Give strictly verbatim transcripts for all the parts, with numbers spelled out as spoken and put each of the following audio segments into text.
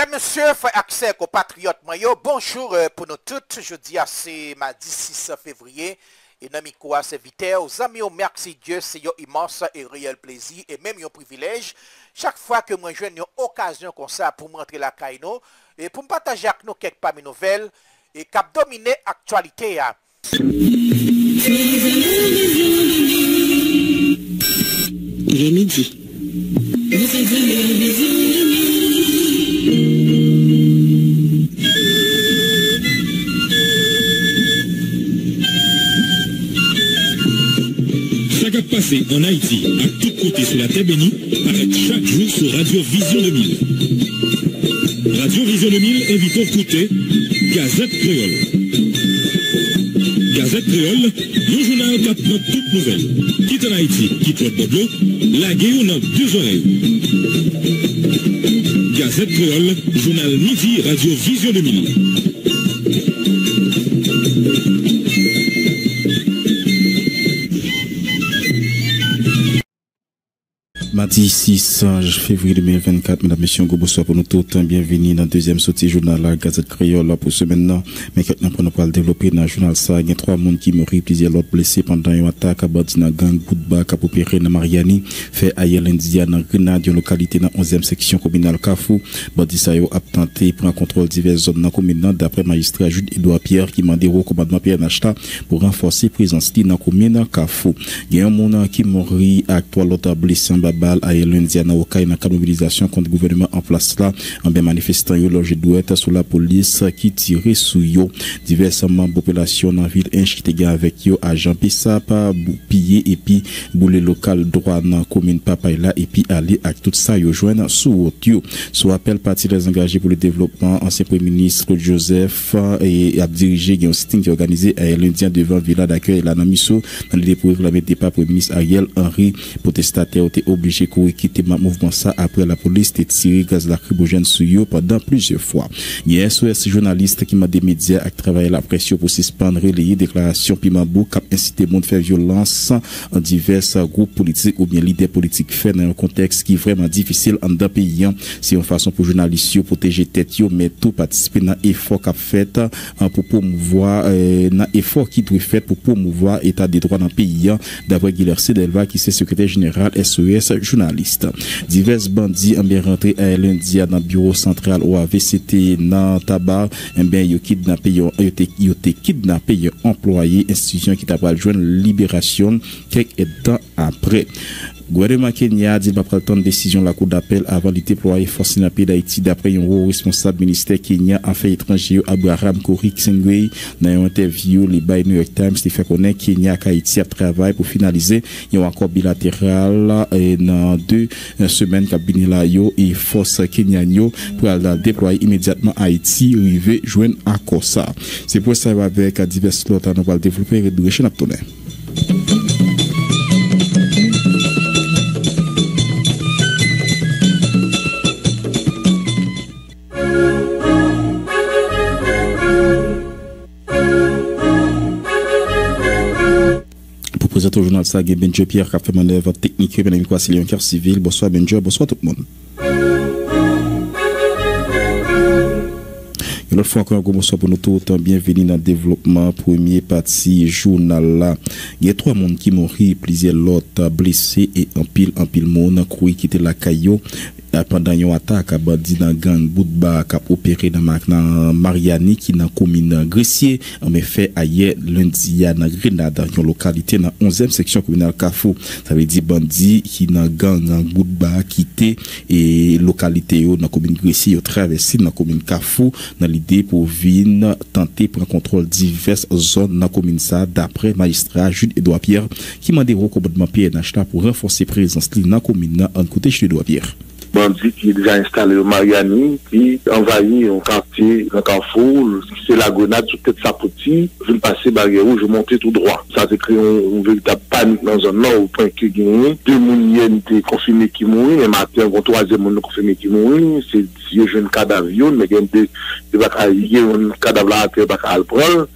Mesdames, Messieurs, frères accès aux patriotes, bonjour pour nous tous. Jeudi, c'est mardi six février. Et nous avons invité aux amis, merci Dieu, c'est un immense et réel plaisir et même un privilège. Chaque fois que moi j'ai une occasion comme ça pour montrer la caïno et pour partager avec nous quelques parmi nouvelles et cap dominer l'actualité. Il est midi. Passé en Haïti, à tous côtés sur la terre bénie, paraît chaque jour sur Radio Vision deux mille. Radio Vision deux mille invite à écouter Gazette Créole. Gazette Créole, le journal qui apprend toutes nouvelles. Quitte en Haïti, quitte le Boblo, lagué ou dans deux oreilles. Gazette Créole, journal midi, Radio Vision deux mille. Mardi six février deux mille vingt-quatre, mesdames, messieurs, bonsoir pour nous tous. Bienvenue dans le deuxième sortie journal la Gazette Créole pour ce maintenant. Mais maintenant, nous allons développer dans le journal ça. Il y a trois personnes qui meurent, plusieurs autres blessés pendant une attaque à Badina Gang, Boudba, Kapopéré, dans Mariani, fait ailleurs lundi dans Grenade, une localité dans la onzième section communale Kafou. Badisayo a tenté prendre contrôle de diverses zones dans la commune, d'après magistrat Jude Edouard Pierre, qui m'a dit au commandement P N H T A pour renforcer la présence dans la commune Kafou. Il y a un monde qui meurt et trois autres blessés en Baba. A lundi à Naoka et dans la mobilisation contre le gouvernement en place là, en bien manifestant logé douette sous la police qui tirait sous yo. Diverses membres population dans la ville inchité avec yo agent Pissapa, pillé et puis boulet local droit dans la commune Papayla et puis aller à tout ça yo joindre sous yo. Sous appel parti des engagés pour le développement, ancien premier ministre Claude Joseph et a dirigé un sting qui organisé à lundi devant Villa d'accueil la Namiso dans le dépôt de la débat premier ministre Ariel Henry protestataire était obligé courir quitter le mouvement ça après la police et tiré gaz lacrymogène sur eux pendant plusieurs fois. Il y a S O S journaliste qui m'a des médias à travailler la pression pour suspendre les déclarations Pimabou qui a incité le monde à faire violence en divers groupes politiques ou bien leaders politiques faits dans un contexte qui est vraiment difficile en d'un pays. C'est une façon pour journalistes protéger tête mais tout participer dans l'effort qu'a fait pour promouvoir dans l'effort qui doit fait pour promouvoir l'état des droits dans le pays d'après Guilherme Delva qui est secrétaire général S O S journaliste. Divers bandits ont bien rentré à lundi dans le bureau central ou à V C T dans tabac et bien ils ont kidnappé ils ont été kidnappés ils ont employé institution qui t'a pas joindre libération quelques temps après. Gouvernement Kenya dit pas prendre une décision de la Cour d'appel avant de déployer force dans le pays d'Haïti d'après un haut responsable ministère Kenya Affaires étrangères Abraham Kourixengui dans une interview les by New York Times qui fait connaître Kenya qu'Haïti a travaillé pour finaliser un accord bilatéral dans deux semaines cabinet là et force Kenyanyo pour la déployer immédiatement Haïti arriver joindre à Kosa. C'est pour ça avec divers autres nous va développer et réduction abtonner. Vous êtes au journal Sague Benjo Pierre qui a fait manœuvre technique et bien évidemment c'est un cœur civil. Bonsoir Benjo, bonsoir tout le monde. Et l'autre fois encore, un bonsoir pour nous tous. Bienvenue dans le développement. Premier parti journal là. Il y a trois personnes qui mourent, plusieurs autres blessés et en pile, en pile, monde qui quitté la caillou pendant une attaque à bandit dans gang Boudba qui a opéré dans Mariani qui dans commune Gressier. En effet, hier lundi à Grenade, dans une localité dans la onzième section communale Kafou. Ça veut dire bandit qui dans gang Boudba quitté et localité dans la commune Gressier, traversé dans la commune Kafou dans l'idée pour venir tenter pour contrôle diverses zones dans la commune ça d'après magistrat Jude Edouard Pierre qui m'a des recommandements P N H T A pour renforcer présence dans la commune en côté Jude Edouard Pierre. Bandit qui est déjà installé au Mariani, qui envahit un quartier, un carrefour, c'est la grenade sous tête sapoti, je vais passer barrière rouge, je montais tout droit. Ça s'est créé une véritable panique dans un nord au point que gagné. Deux mounes étaient confinés qui mourent, et matin, un troisième monde confiné qui mourent, c'est si je ne cadavre, mais il y a des un cadavre là, il y a un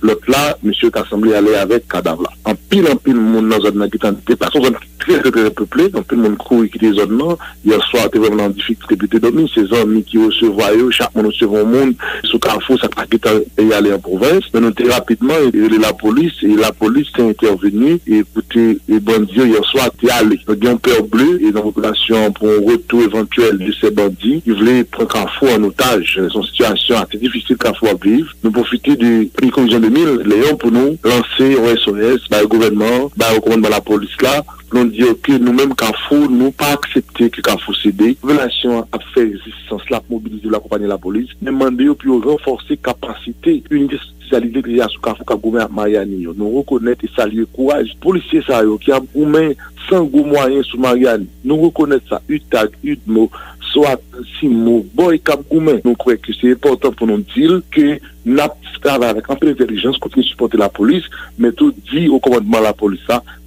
l'autre là, monsieur qui a semblé aller avec cadavre là. En pile, en pile, monde dans un nord qui est en dépassant, très, très, très peuplé. Donc, tout le monde court et quitte les zones, non. Hier soir, t'es vraiment en difficulté, puis t'es dormi. Ces hommes qui recevaient eux, chaque monde recevait au monde, sous Carrefour, ça traquait et aller en province. Mais nous, t'es rapidement, et la police, et la police t'est intervenue, et écoutez, et bon Dieu, hier soir, t'es allé. Donc, il y a un père bleu, et dans la population, pour un retour éventuel de ces bandits, ils voulaient prendre Carrefour en otage. Son situation assez difficile, Carrefour à vivre. Nous profiter de la commission de mille, Léon, pour nous lancer au S O S, par le gouvernement, par le commandement de la police là, nous disons que nous-mêmes, Carrefour, nous pas accepter que Carrefour cédé. La population a fait résistance là, mobiliser la compagnie de la police, mais demander puis renforcer capacité, unité spécialisée de la Carrefour Kagoumé Mariani. Nous reconnaître et saluer courage. Policiers, ça, qui a gourmé sans gros moyens sur Mariani. Nous reconnaître ça, U T A G, U D M O, soit si mot boy cap gourmet. Nous croyons que c'est important pour nous dire que nous travaillons avec un peu d'intelligence, continuer de supporter la police, mais tout dit au commandement de la police,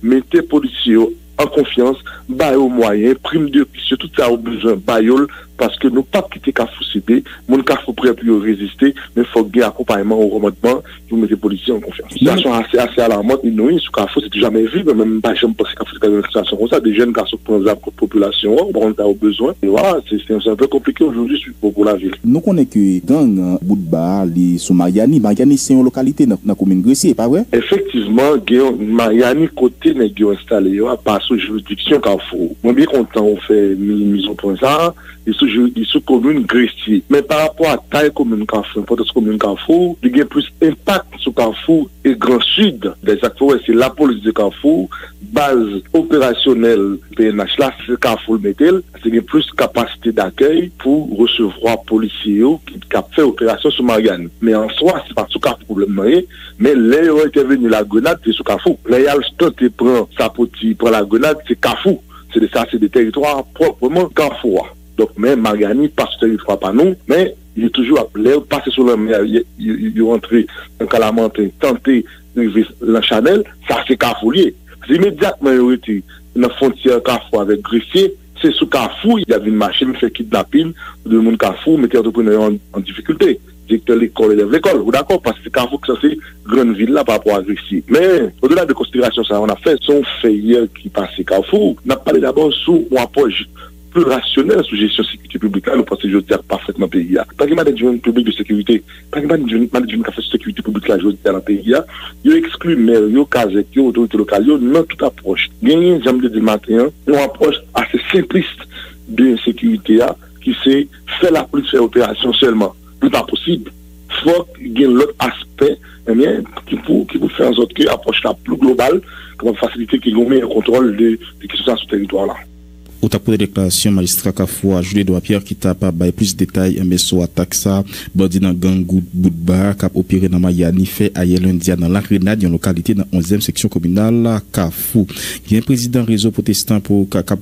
mettez les policiers en confiance, baillez aux moyens, prime de piste, tout ça au besoin, baillez parce que nous pas quitter Carrefour C D, mon Carrefour prêt pour résister, mais il faut qu'il y ait accompagnement au remontement, qui vous mettez les policiers en confiance. Une situation assez, assez alarmante, une nourrice sur Carrefour, c'est jamais vu, mais même pas jamais pensé Carrefour c'est une situation comme ça, des jeunes garçons pour la population, on a besoin, et voilà, c'est un peu compliqué aujourd'hui pour la ville. Nous connaissons que gang Boudba, les sous Mariani, Mariani c'est une localité dans la commune Gressier, pas vrai? Effectivement, Mariani côté n'est pas installé, pas sous juridiction Carrefour. Moi, bien content, on fait mise au point ça, et sous sous commune Gressier. Mais par rapport à taille commune Carrefour, importance commune Carrefour, il y a plus impact sur Carrefour et Grand Sud. Des acteurs, c'est la police de Carrefour, base opérationnelle P N H, là, c'est Carrefour Métel, c'est plus capacité d'accueil pour recevoir policiers qui ont fait opération sur Marianne. Mais en soi, c'est pas sous Carrefour problème, mais les ont intervenu la grenade, c'est sous Carrefour. Les Yalston, ils prennent sa poti, prend la grenade, c'est Carrefour. C'est de ça, c'est des territoires proprement Carrefour. Donc, mais Mariani, parce que il frappe à nous, mais il est toujours appelé, passer sur la mer, il, il, il rentre en Calamantin, tenter d'arriver la Chanel, ça c'est Carrefour lié. Immédiatement, il était dans la frontière Carrefour avec Gressier, c'est sous Carrefour, il y avait une machine qui fait kidnapping, le monde Carrefour, mettait entrepreneur en, en difficulté. Directeur de l'école, élève de l'école, ou d'accord, parce que Carrefour, ça c'est grande ville là par rapport à Gressier. Mais, au-delà de considération, ça, on a fait son feuille qui passait Carrefour, on a parlé d'abord sous un approche plus rationnel sous gestion de sécurité publique, là, nous pensons que je tiens parfaitement pays. Pas que le management public de sécurité, pas que le management de sécurité publique, là, je tiens dans le pays, il exclut maire, il casette, il autorité locale, non toute approche. Gagner, j'aime de matin, une approche assez simpliste de sécurité, qui c'est faire la police faire opération seulement. C'est pas possible. Il faut qu'il y ait l'autre aspect, eh bien, qui pour, qui pour faire en sorte que l'approche la plus globale, comment faciliter qu'il y ait un contrôle de ce qui se passe sur ce territoire-là. Au tapot de déclaration, magistrat Kafoua, Jude Edouard Pierre, qui t'a pas plus de détails, mais sur attaque ça, bandit dans gang Boudba, qui a opéré dans Mayani, fait ailleurs lundi, dans la Grenade, une localité dans onzième section communale, Kafou. Il y a un président réseau protestant pour cap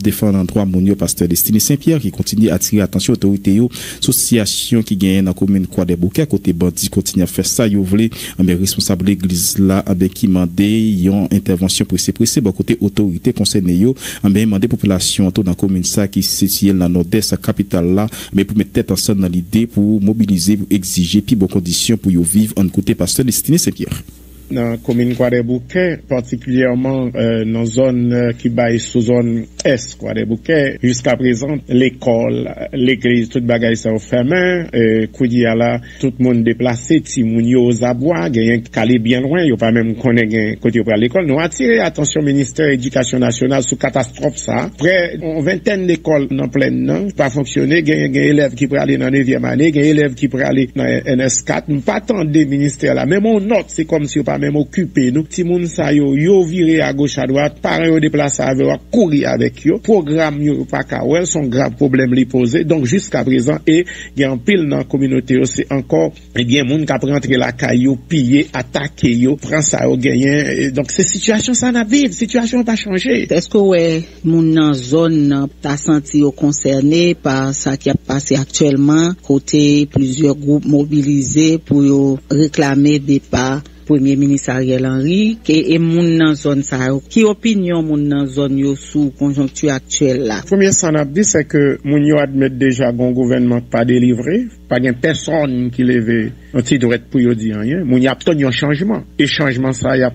défendre en trois monio, pasteur Destiné Saint Pierre, qui continue à attirer attention autorité, association qui gagne dans la commune Croix des Bouquets, côté bandit continue à faire ça, il voulait, mais responsable l'église là, avec qui mandé, yon intervention pressée, pressée, bon, côté autorité concernée, yo, mais mandé pour population dans la commune ça qui se situe dans nord-est sa capitale là mais pour mettre tête ensemble dans l'idée pour mobiliser pour exiger puis bonnes conditions pour vivre en côté pasteur Destiné Saint-Pierre dans la commune Croix des Bouquets, particulièrement euh, dans la zone euh, qui baille sous zone est Croix des Bouquets. Jusqu'à présent, l'école, l'église, tout bagaille sont fermées. Euh, Koudia là, tout le monde déplacé, Timounio aux abois, gagnent calé bien loin, il n'y a pas même qu'on ait côté pour l'école. Nous attirons attention ministère de l'Éducation nationale sous catastrophe ça. Près une vingtaine d'écoles en pleine non, pas fonctionné, gagnent des élèves qui pourraient aller dans la neuvième année, gagnent des élèves qui pourraient aller dans N S quatre. Nous pas tant des ministères là, même on note, c'est comme si on même occupé nous ti moun sa yo yo viré à gauche à droite parents yo déplacé avec courir avec yo programme yo pas ka wel son grave problème li posé donc jusqu'à présent et y a en pile dans communauté c'est encore et bien moun ka rentrer la caillou piller attaquer yo prend ça yo gagnent donc ces situations ça n'a vivre situation pas changer. Est-ce que ouais moun dans zone ta senti yo concerné par ça qui a passé actuellement côté plusieurs groupes mobilisés pour yo réclamer départ Premier ministre Ariel Henry, qui est moun nan zone ça, qui opinion moun nan zone yo sous conjoncture actuelle là. Premier sanabdi c'est que moun yo admet déjà bon gouvernement pas délivré, Pas de personne qui lève un titre pour dire rien. Il y a un changement. Et changement, ça, il y a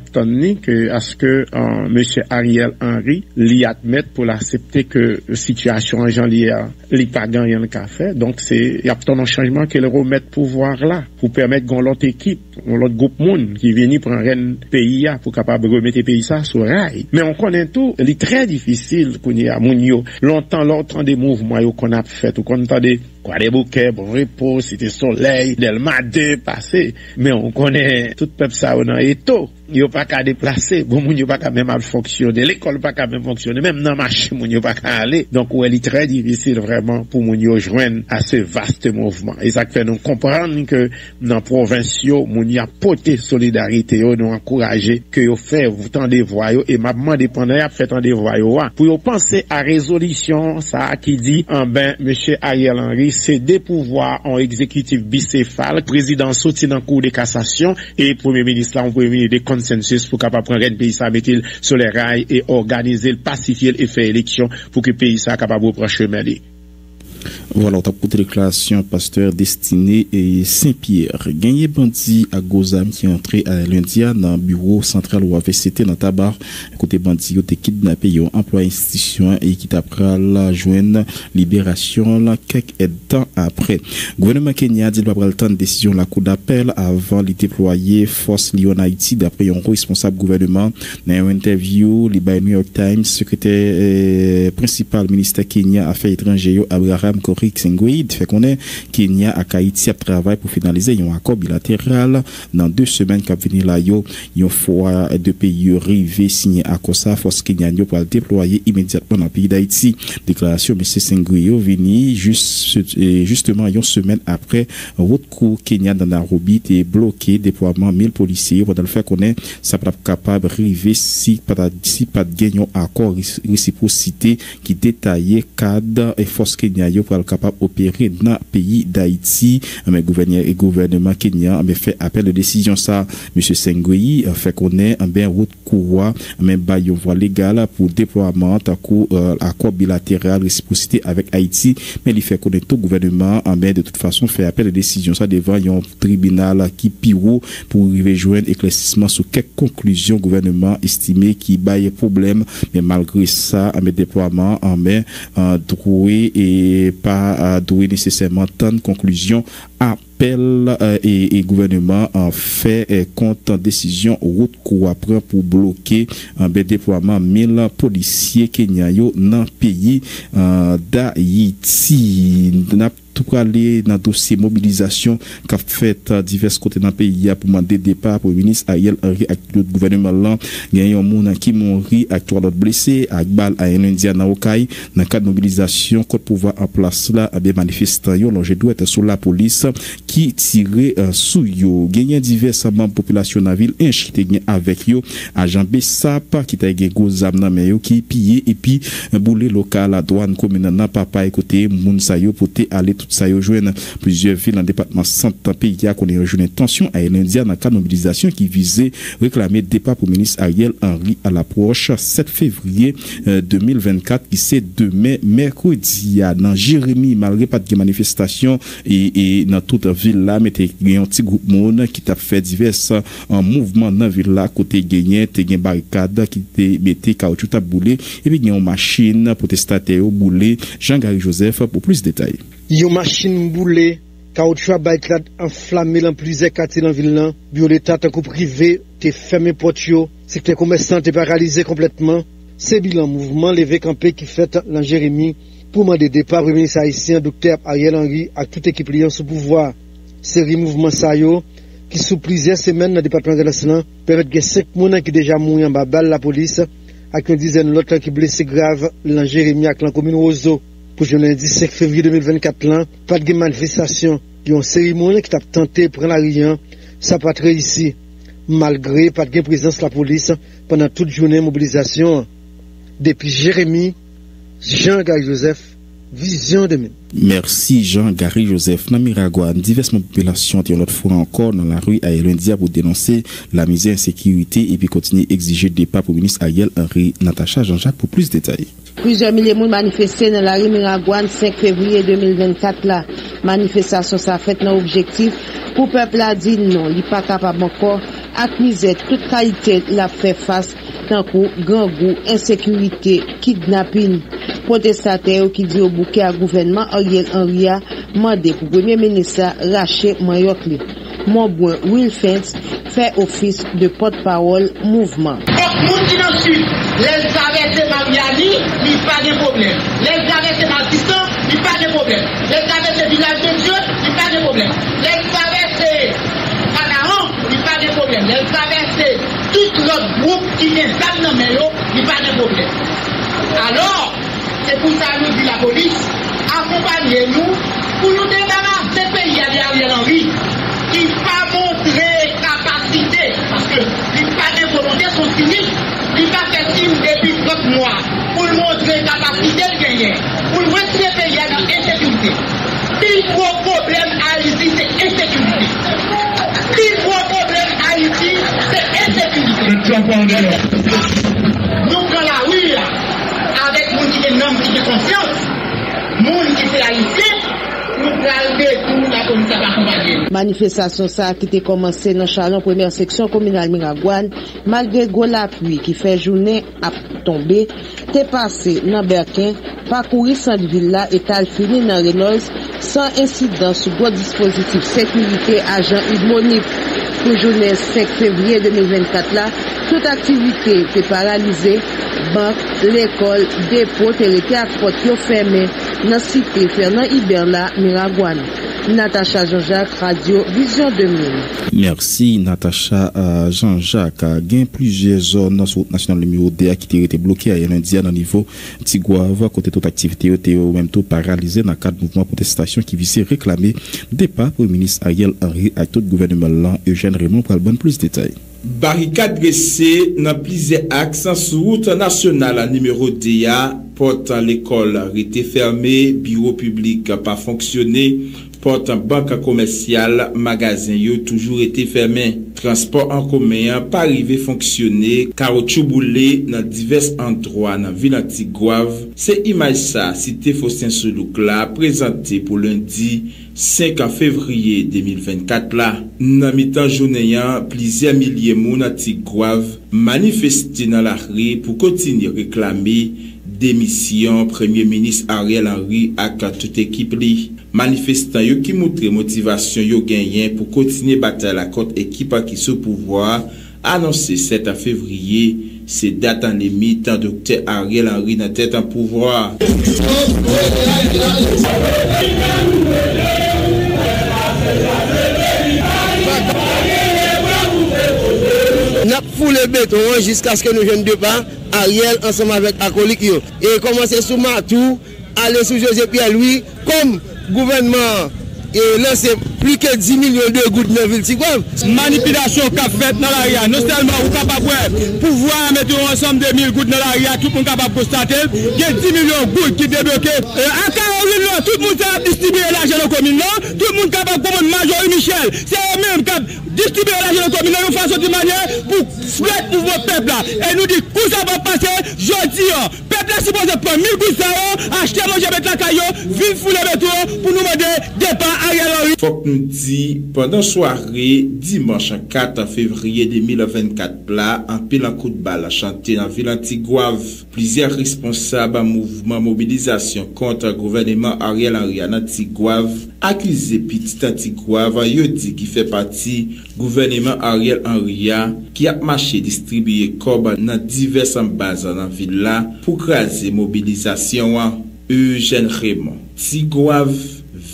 que à ce que M. Ariel Henry l'y admette pour l'accepter que la situation en janvier n'est pas gagnée en café. Donc, il y a un changement qu'il remet pouvoir là pour permettre qu'on l'autre équipe, l'autre groupe monde qui vient prendre un pays pour capable remettre le pays ça sur rail. Mais on connaît tout. Il est très difficile pour nous. Longtemps, longtemps des mouvements qu'on a fait, qu'on a des Croix des Bouquets, bon repos, Cité Soleil, Delmadé, passé. Mais on connaît tout peuple ça on a éto. Il n'y a pas qu'à déplacer. Bon, il n'y a pas qu'à même fonctionner. L'école n'a pas qu'à même fonctionner. Même dans la machine, il n'y a pas qu'à aller. Donc, ouais, il est très difficile vraiment pour nous rejoindre à ce vaste mouvement. Et ça fait nous comprendre que dans les provinciaux, il y a porté solidarité, nous encourager que vous faites tant des voix, et maintenant, dépendant, vous faites tant des voix. Pour penser à résolution, ça qui dit, en ben, M. Ariel Henry, c'est des pouvoirs en exécutif bicéphale, président soutien en cours de cassation, et premier ministre, là, on peut venir des consensus pour capable prendre le pays ça mettre sur les rails et organiser le pacifier et faire élection pour que le pays ça capable de prendre chemin. Voilà, ta petite déclaration, pasteur Destiné et Saint-Pierre. Gagné bandit à Gozam qui est entré à lundi dans le bureau central ou A V C T dans Tabar. Côté bandit, il a été kidnappé, il a employé institution et qui après la joindre libération quelques temps après. Le gouvernement Kenya dit qu'il va prendre une décision de la Cour d'appel avant de déployer force liée en Haïti d'après un responsable gouvernement. Dans une interview, le New York Times, secrétaire principal ministère Kenya Affaires étrangères, Abraham Kourixengui fait connaître Kenya et Haïti travaillent pour finaliser un accord bilatéral dans deux semaines qui venir là yo une fois deux pays rivés signé à Kosa force Kenya pour le déployer immédiatement dans le pays d'Haïti. Déclaration M. Senguio vini juste justement une semaine après route cour Kenya dans Nairobi est bloqué déploiement mille policiers pour le faire connaître ça pas capable river si pas si pas de gagner un accord réciprocité qui détaillait cadre et force Kenya pour être capable d'opérer dans le pays d'Haïti. Mais le gouvernement kenyan fait appel de décision ça. M. Sengoui fait connaître un bien route courroie, mais bail voie légale pour déploiement accord bilatéral réciprocité avec Haïti. Mais il fait connaître tout gouvernement en de toute façon fait appel de décision ça devant un tribunal qui piro pour y rejoindre éclaircissement sur quelques conclusions gouvernement estimé qui bail problème. Mais malgré ça, un déploiement en main troué et et pas à douer nécessairement tant de conclusions à appel euh, et, et gouvernement en fait eh, compte en décision route cour après pour bloquer un euh, déploiement mille policiers kenyayo dans pays euh, d'Haïti. Pour aller dans le dossier mobilisation qu'a fait à divers côtés dans le pays pour demander départ pour le ministre Ariel Henry avec le gouvernement là. Il y a un monde qui mourit avec trois autres blessés avec balle à India dans Okaï dans le cadre de mobilisation contre pouvoir en place là bien manifestant l'enjeu doit être sur la police qui tirait sous yo. Il y a divers membres population dans la ville inchité avec yo agent Bessap qui t'a gagné gros zam dans mais qui pillé et puis bouler local la douane commune n'a pas pas écouter moun sa yo pour aller tout ça y joindre plusieurs villes dans le département centre pays qui a connu une tension à l'Indien dans le cadre de mobilisation qui visait réclamer départ pour le ministre Ariel Henry à l'approche sept février deux mille vingt-quatre qui c'est demain mercredi dans Jérémy malgré pas de manifestation et, et dans toute ville là mais il y a un petit groupe monde qui t'a fait divers en mouvement dans ville là côté gagné te gain barricade qui te mettait caoutchouc t'a boulé et puis il y a une machine protestataire au boulé Jean-Gary Joseph pour plus de détails. Une machine boulée, caoutchouc à baïclade enflammé dans plusieurs quartiers dans la ville. Bureau d'État, tant que privé, t'es fermé porte, c'est que les commerçants t'es paralysé complètement. C'est bilan mouvement, levé campé qui fait dans Jérémy pour demander départ premier ministre haïtien, docteur Ariel Henry, à toute équipe liée sous pouvoir. Série mouvement Sayo, qui sous plusieurs semaines dans le département de l'Aslan, permettent que cinq personnes qui déjà mourent en bas balle la police, avec une dizaine d'autres qui blessés graves dans Jérémy avec la commune Roseau. Pour le lundi cinq février deux mille vingt-quatre, là, pas de manifestation. Il y a une cérémonie qui t'a tenté de prendre rien. Ça n'a pas très ici. Malgré pas de présence de la police pendant toute journée de mobilisation. Depuis Jérémy, Jean-Gary Joseph Vision deux mille. Merci Jean-Gary Joseph. Dans Miragua, diverses populations ont l'autre fois encore dans la rue à Elendia pour dénoncer la misère et insécurité et puis continuer à exiger des papes au ministre Ariel Henry. Natacha Jean-Jacques pour plus de détails. Plusieurs milliers de monde manifestés dans la rue Miragua le cinq février deux mille vingt-quatre. La manifestation s'est faite dans l'objectif pour peuple a dit non, il n'est pas capable encore d'accuser toute qualité la fait face tant que grand goût, insécurité, kidnapping. Protestataires qui dit au bouquet à gouvernement Ariel Henry a demandé pour premier ministre Raché Mayokli. Mobre Will Fett fait office de porte-parole mouvement. Tout qui dans le sud, les arrêter Mariani, il n'y a pas de problème. Les arrêter Martistan, il n'y a pas de problème. Les arrêter Village de Dieu, il n'y a pas de problème. Les arrêter Panaron, il n'y a pas de problème. Les arrêter tout l'autre groupe qui n'est pas dans le meilleur, il n'y a pas de problème. Alors, c'est pour ça que nous dit la police, accompagnez-nous pour nous débarrasser de pays à Ariel Henry qui va montrer capacité parce que les pas de volonté sont cyniques, les pas de signes depuis trente mois pour montrer capacité de gagner, pour retirer le pays à l'insécurité. Plus gros problème à Haïti, c'est insécurité. Plus gros problème à Haïti, c'est insécurité. Nous prenons la rue avec les gens qui sont nombreux, qui sont conscients, les gens qui sont haïtiens. Manifestation ça qui était commencée dans Chalon, première section communale Miragouane, malgré la pluie qui fait journée à tomber, t'es passé dans Berquin, parcouru Sainte-Ville et t'as fini dans Reynolds sans incident sous gros dispositif sécurité agent hydronique. Pour journée cinq février deux mille vingt-quatre là, toute activité était paralysée, banque, l'école, dépôt, téléthéâtre, portio fermé. Dans la cité Fernand Iberla, Miragouane. Natacha Jean-Jacques, Radio Vision deux mille. Merci Natacha euh, Jean-Jacques. Il y a plusieurs zones dans la nationale numéro D qui ont été bloquées à lundi à un niveau Tigouava, côté toute activité, était au même temps paralysée dans le cadre du mouvement protestation qui visait réclamer départ pour le ministre Ariel Henry et tout le gouvernement Eugène Raymond pour le bon plus de détails. Barricade dressée dans plusieurs axes sur route nationale numéro D A, porte à l'école a été fermée, bureau public pas fonctionné, porte en banque commerciale, magasin yo toujours été fermé. Transport en commun pas arrivé fonctionner, caoutchouc boulé dans divers endroits dans ville Antigouave. C'est image ça, cité Faustin Solouk là, présenté pour lundi cinq février deux mille vingt-quatre là. Nan mitan jounen yan, plusieurs milliers moun Antigouave manifesté dans la rue pour continuer réclamer démission premier ministre Ariel Henry ak toute équipe li. Manifestant yo qui montre motivation yo gagné pour continuer bataille la contre équipe qui sous pouvoir annoncé sept février, c'est date en limite docteur Ariel Henry dans tête en pouvoir. N'a foulé le béton jusqu'à ce que nous jeunes de pas Ariel ensemble avec acolyte yo et commencer sous Matou aller sous José Pierre-Louis comme gouvernement et là c'est plus que dix millions de gouttes dans ville Tigouave. Manipulation qu'a fait dans l'arrière, non seulement vous capable pouvoir mettre ensemble deux mille gouttes dans l'arrière, tout le monde capable constater qu'il y a dix millions de gouttes qui débloqué. En Caroline, tout le monde a distribué l'argent aux communes, tout le monde capable commander Major Michel, c'est eux-mêmes qui ont distribué l'argent aux communes de façon de manière pour souhaiter pour votre peuple. Et nous dit que ça va passer, je dis. Là, si vous avez pris mille gouttes, achetez mon jabet la caillou, vivez fou le béton pour nous demander départ Ariel Henry. Faut que nous dit, pendant soirée, dimanche quatre février deux mille vingt-quatre, là, en pile en coup de balle à chanter dans la ville Antigouave. Plusieurs responsables en mouvement mobilisation contre le gouvernement Ariel Henry en Antigouave, accusé petit Antigouave, Yodi qui fait partie gouvernement Ariel Henry qui a marché distribué corps dans diverses bases dans la ville là pour et mobilisation à Eugène Raymond. Tigouave.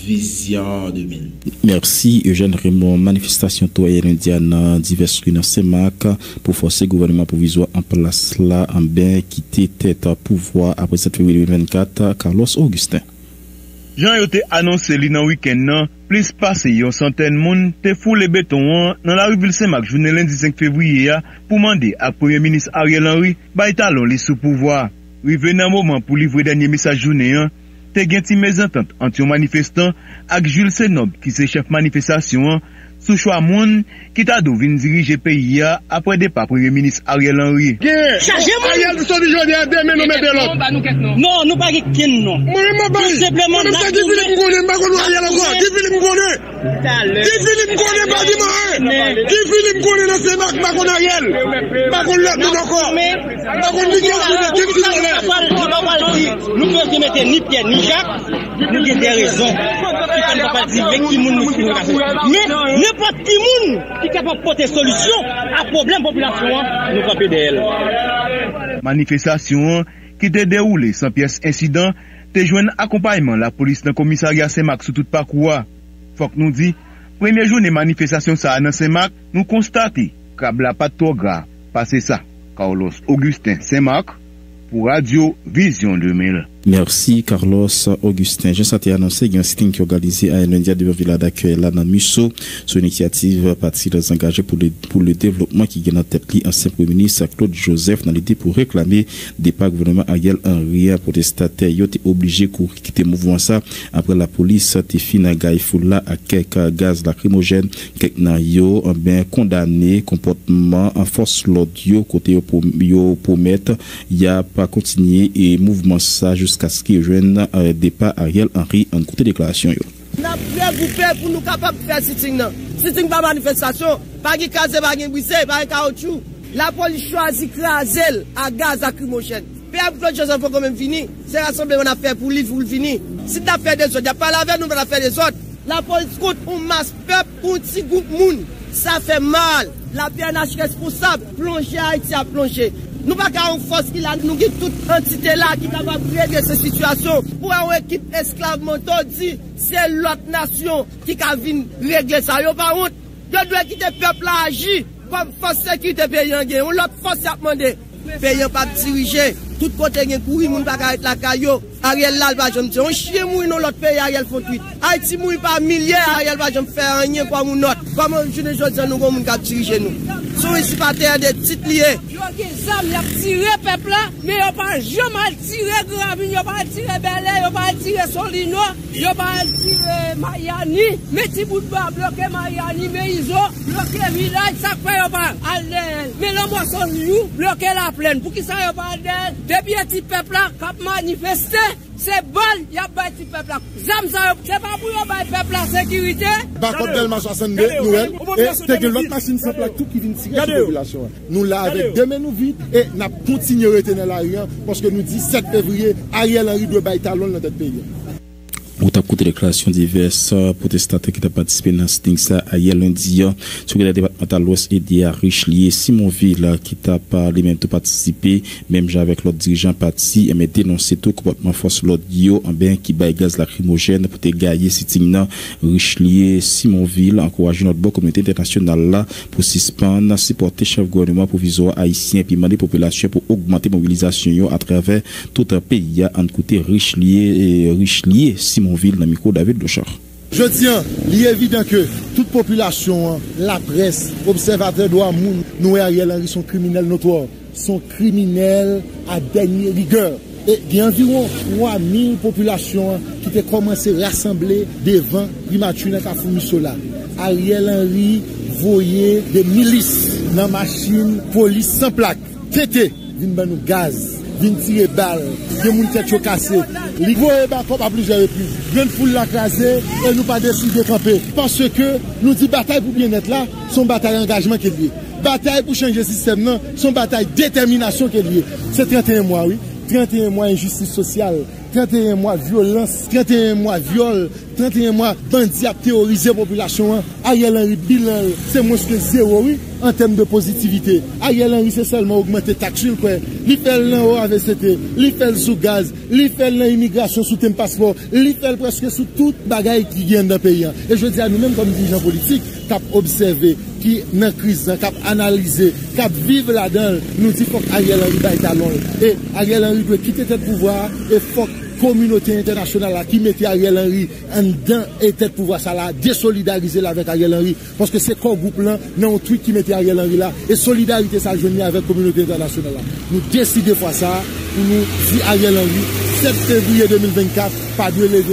Vision deux mille. Merci Eugène Raymond. Manifestation toyenne indienne, diverses rues dans ces marques pour forcer le gouvernement provisoire en place là, en bien quitter tête à pouvoir après sept février deux mille vingt-quatre, Carlos Augustin. Jean yote annoncé li nan week-end nan, plus passé yon centaine moun te foule béton an dans la rue Ville-Saint-Marc journée lundi cinq février a, pour demander à Premier ministre Ariel Henry bay talon li sous pouvoir. Rive nan moment pour livrer dernier message journée, te gen ti mezentente ant yon manifestant ak Jules Senob ki se chef manifestasyon sou chwa moun ki ta dou vin dirije peyi ya apre depa Premier ministre Ariel Henry. Ariel sou di jodi a demain nou mette l'autre. Non, nou pa gen ken non. Tout simplement la tout vini pou konnen pa konnen Ariel encore. Ki vini pou konnen? Ki vini pou konnen pa di man. Ki vini pou konnen nan Sénat pa konnen Ariel. Pa konnen l'autre encore. Pa konnen ki ki ki ki. Nou pa gen mette ni Pierre ni Jacques. Nous avons des raisons. Mais n'importe qui monde qui est capable de porter solution à problème de la population, nous ne sommes d'elle. Manifestation qui était déroulée sans pièce incident, te joint accompagnement la police dans le commissariat Saint-Marc sur tout parcours. Faut que nous dit, première journée manifestation ça dans Saint-Marc, nous constatons que la patouga passé ça. Carlos Augustin Saint-Marc. Pour Radio Vision deux mille. Merci Carlos Augustin. Je sentais annoncer qu'il y a un sitting qui est organisé à Elendia de Villa d'accueil là dans Musso, sur l'initiative partie des engagés pour le, pour le développement qui gagne en tête l'ancien Premier ministre Claude Joseph dans l'idée pour réclamer des pas gouvernement Ariel Henry à protestataire. Ils ont été obligés de quitter le mouvement ça après la police a fini à Gaïfoula à quelques gaz lacrymogènes, quelques naïos bien condamné comportement en force l'audio côté au promettre il y a pas continuer et mouvement ça jusqu'à ce qu'il rejoigne un départ Ariel Henry en côté déclaration. Nous avons préoccupé pour nous capables de faire sitting. Sitting pas manifestation, pas de case, pas de brise, pas de caoutchouc. La police choisit craser à gaz lacrymogène. Père Claude Joseph faut quand même finir. C'est rassemblement qu'on a fait pour lui, pour le finir. Si tu as fait des autres, tu as pas la veille, nous avons fait des autres. La police compte un masse peuple, un petit groupe de monde. Ça fait mal. La P N H responsable, plonger Haïti à plonger. Nous ne pouvons pas avoir une force qui a nous toute entité là qui est capable de régler cette situation. Pour avoir une équipe esclave mentale, c'est l'autre nation qui a régler ça. Par contre, je dois quitter le peuple à agir comme force sécurité payante. On l'autre force à demander. Payant pas diriger. Tout côté il y a courir, moun pas arrêter la caillou. Ariel là va jamais on chie mourir dans l'autre pays Ariel font tweet. Haïti mourir par milliards, Ariel va jamais faire rien pour mon autre. Comment je ne jode nous comme moun cap diriger nous. Sont ici par terre des petites liées. Yo gen zam y a tiré peuple là, mais yo pas jamais tirer Gravine, yo pas tirer Belay, yo pas tirer Solino, yo pas tirer Miami, mais ti bout ba bloquer Miami, mais ils ont bloqué village ça fait yo pas. Mais le moisson you bloquer la plaine pour qui ça yo pas d'elle. Depuis un petit peuple là, qui manifesté, c'est bon, il y a un petit peuple là. C'est pas pour le peuple là, sécurité. Par contre, Delma soixante-deux, nouvelle. Et c'est que l'autre machine simple là, tout qui vient tirer sur la population. Nous là, avec deux mains, nous vides, et nous continuons à retenir l'arrière, parce que nous dit sept février, Ariel Henry doit bailler talon dans notre pays. Ou t'as coupé des déclarations diverses protestantes qui ont participé dans ce sting ça hier lundi sur le département de l'Ouest et à Richelieu Simonville qui t'a parlé même tout participé même avec l'autre dirigeant parti et m'a dénoncé tout comportement force l'autre yo en bien qui baille gaz lacrymogène pour te gailler sitting là Richelieu Simonville encourager notre bonne communauté internationale là pour suspendre supporter chef gouvernement provisoire haïtien puis demander population pour augmenter mobilisation à travers tout un pays en côté Richelieu et Richelieu Simonville ville dans le micro David Douchard. Je tiens, il est évident que toute population, la presse, observateur doit mourir. Nous et Ariel Henry sont criminels notoires, sont criminels à dernière rigueur. Et il y a environ trois mille populations qui ont commencé à rassembler devant Primatune à Fumisola. Ariel Henry voyait des milices dans machine police sans plaque. Tété, d'une bonne gaz. Vin tirer balle, des mouns tête yo cassé. Li voye bakop à plusieurs reprises. Grande foule la crasé et nous pas décidé de camper parce que nous dit bataille pour bien-être là, son bataille engagement qui est lié. Bataille pour changer système non, son bataille détermination qui est lié. C'est trente et un mois oui, trente et un mois injustice sociale, trente et un mois violence, trente et un mois viol, trente et un mois bandits à terroriser population. Ariel Henry bilan c'est moins que zéro oui. En termes de positivité, Ariel Henry c'est seulement augmenter taxe quoi. Il fait l'en avec c'était, il fait sous gaz, il fait l'immigration sous ton passeport, il fait presque sous toute bagaille qui vient dans le pays. Et je dis à nous-mêmes comme dirigeants politiques, cap observer, qui dans crise, cap analyser, cap vivre là-dedans, nous dit faut qu'Ariel Henry baille talon. Et Ariel Henry doit quitter le pouvoir et faut communauté internationale qui mettait Ariel Henry en dedans et tête pouvoir ça là, désolidariser là avec Ariel Henry. Parce que c'est quoi groupe là, non tweet qui mettait Ariel Henry là, et solidarité ça joignait avec communauté internationale là. Nous décidons de faire ça, pour nous dire Ariel Henry, sept février deux mille vingt-quatre, pas de lever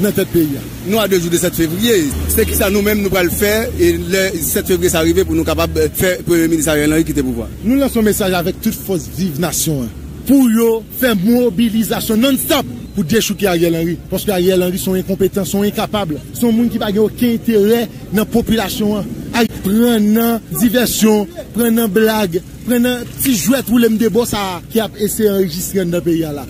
dans notre pays. Nous, à deux jours de sept février, c'est qui ça nous-mêmes nous allons le faire et le sept février c'est arrivé pour nous capables de faire le Premier ministre Ariel Henry quitter le pouvoir. Nous lançons un message avec toute force vive nation pour faire mobilisation non-stop pour déchouquer Ariel Henry. Parce que Ariel Henry sont incompétents, sont incapables, sont des gens qui n'ont aucun intérêt dans la population. Prenant diversion, prenant blague, prenant petit jouet pour les débats qui a essayé d'enregistrer dans le pays là.